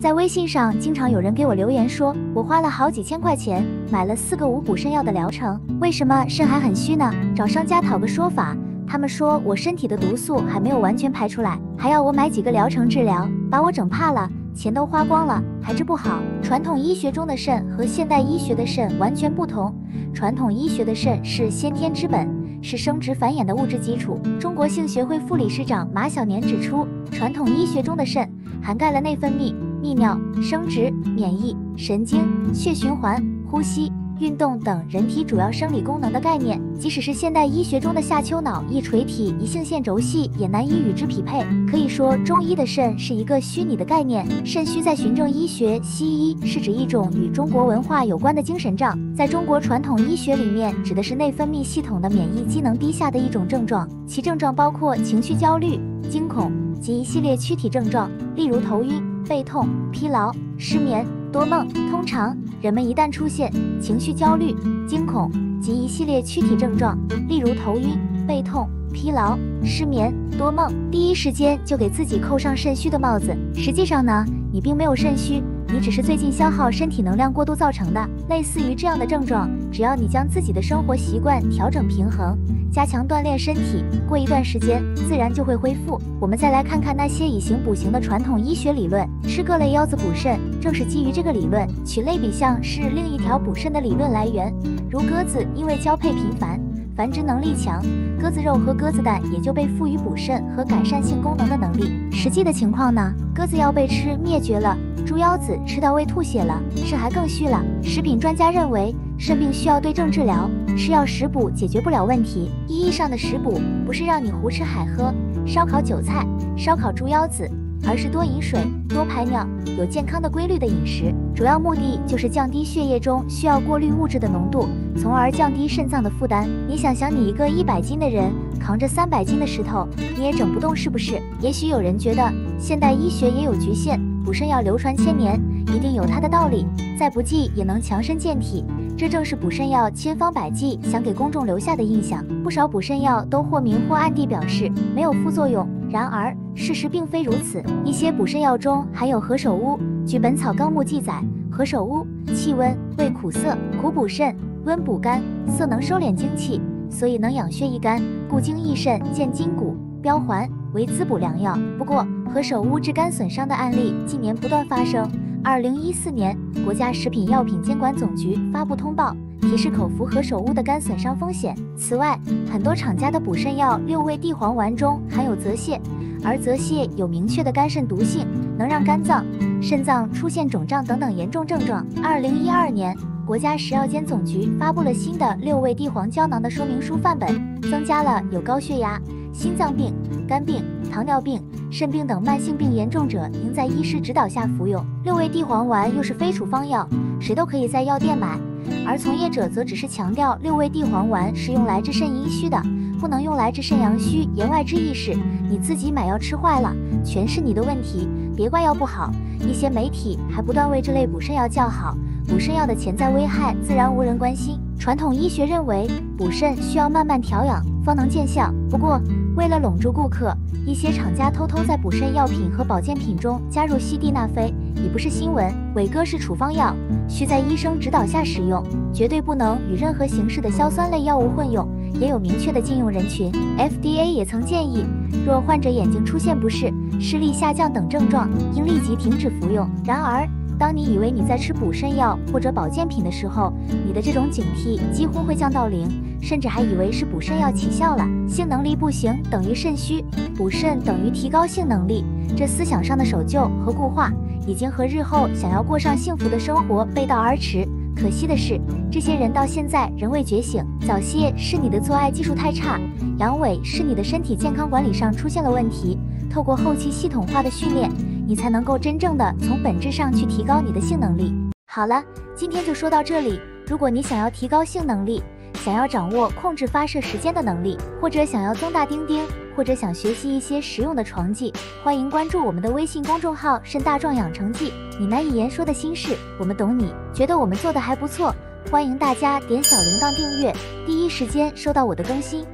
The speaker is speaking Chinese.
在微信上，经常有人给我留言说，我花了好几千块钱买了4个无骨肾药的疗程，为什么肾还很虚呢？找商家讨个说法。他们说我身体的毒素还没有完全排出来，还要我买几个疗程治疗，把我整怕了，钱都花光了，还治不好。传统医学中的肾和现代医学的肾完全不同，传统医学的肾是先天之本，是生殖繁衍的物质基础。中国性学会副理事长马晓年指出，传统医学中的肾涵盖了内分泌、泌尿、生殖、免疫、神经、血循环、呼吸、运动等人体主要生理功能的概念，即使是现代医学中的下丘脑、一垂体、一性腺轴系也难以与之匹配。可以说，中医的肾是一个虚拟的概念。肾虚在循证医学、西医是指一种与中国文化有关的精神障，在中国传统医学里面，指的是内分泌系统的免疫机能低下的一种症状，其症状包括情绪焦虑、惊恐及一系列躯体症状，例如头晕、背痛、疲劳、失眠、多梦。通常人们一旦出现情绪焦虑、惊恐及一系列躯体症状，例如头晕、背痛、疲劳、失眠、多梦，第一时间就给自己扣上肾虚的帽子。实际上呢，你并没有肾虚，你只是最近消耗身体能量过度造成的。类似于这样的症状，只要你将自己的生活习惯调整平衡，加强锻炼身体，过一段时间自然就会恢复。我们再来看看那些以形补形的传统医学理论，吃各类腰子补肾，正是基于这个理论。取类比象是另一条补肾的理论来源，如鸽子因为交配频繁，繁殖能力强，鸽子肉和鸽子蛋也就被赋予补肾和改善性功能的能力。实际的情况呢，鸽子要被吃灭绝了，猪腰子吃到胃吐血了，肾还更虚了。食品专家认为，肾病需要对症治疗，吃药食补解决不了问题。意义上的食补，不是让你胡吃海喝、烧烤韭菜、烧烤猪腰子，而是多饮水、多排尿，有健康的规律的饮食，主要目的就是降低血液中需要过滤物质的浓度，从而降低肾脏的负担。你想想，你一个100斤的人扛着300斤的石头，你也整不动，是不是？也许有人觉得现代医学也有局限，补肾药流传千年，一定有它的道理，再不济也能强身健体。这正是补肾药千方百计想给公众留下的印象。不少补肾药都或明或暗地表示没有副作用，然而事实并非如此。一些补肾药中含有何首乌，据《本草纲目》记载，何首乌气温，味苦涩，苦补肾，温补肝，涩能收敛精气，所以能养血益肝，固精益肾，健筋骨，标环，为滋补良药。不过，何首乌致肝损伤的案例近年不断发生。2014年，国家食品药品监管总局发布通报，提示口服何首乌的肝损伤风险。此外，很多厂家的补肾药6味地黄丸中含有泽泻，而泽泻有明确的肝肾毒性，能让肝脏、肾脏出现肿胀等等严重症状。2012年，国家食药监总局发布了新的6味地黄胶囊的说明书范本，增加了有高血压、心脏病、肝病、糖尿病、肾病等慢性病严重者应在医师指导下服用。6味地黄丸又是非处方药，谁都可以在药店买，而从业者则只是强调6味地黄丸是用来治肾阴虚的，不能用来治肾阳虚。言外之意是，你自己买药吃坏了，全是你的问题，别怪药不好。一些媒体还不断为这类补肾药叫好，补肾药的潜在危害自然无人关心。传统医学认为，补肾需要慢慢调养方能见效。不过，为了笼住顾客，一些厂家偷偷在补肾药品和保健品中加入西地那非，已不是新闻。伟哥是处方药，需在医生指导下使用，绝对不能与任何形式的硝酸类药物混用，也有明确的禁用人群。FDA 也曾建议，若患者眼睛出现不适、视力下降等症状，应立即停止服用。然而，当你以为你在吃补肾药或者保健品的时候，你的这种警惕几乎会降到0，甚至还以为是补肾药起效了。性能力不行等于肾虚，补肾等于提高性能力，这思想上的守旧和固化，已经和日后想要过上幸福的生活背道而驰。可惜的是，这些人到现在仍未觉醒。早泄是你的做爱技术太差，阳痿是你的身体健康管理上出现了问题。透过后期系统化的训练，你才能够真正的从本质上去提高你的性能力。好了，今天就说到这里。如果你想要提高性能力，想要掌握控制发射时间的能力，或者想要增大丁丁，或者想学习一些实用的床技，欢迎关注我们的微信公众号“肾大壮养成记”，你难以言说的心事，我们懂你。觉得我们做的还不错，欢迎大家点小铃铛订阅，第一时间收到我的更新。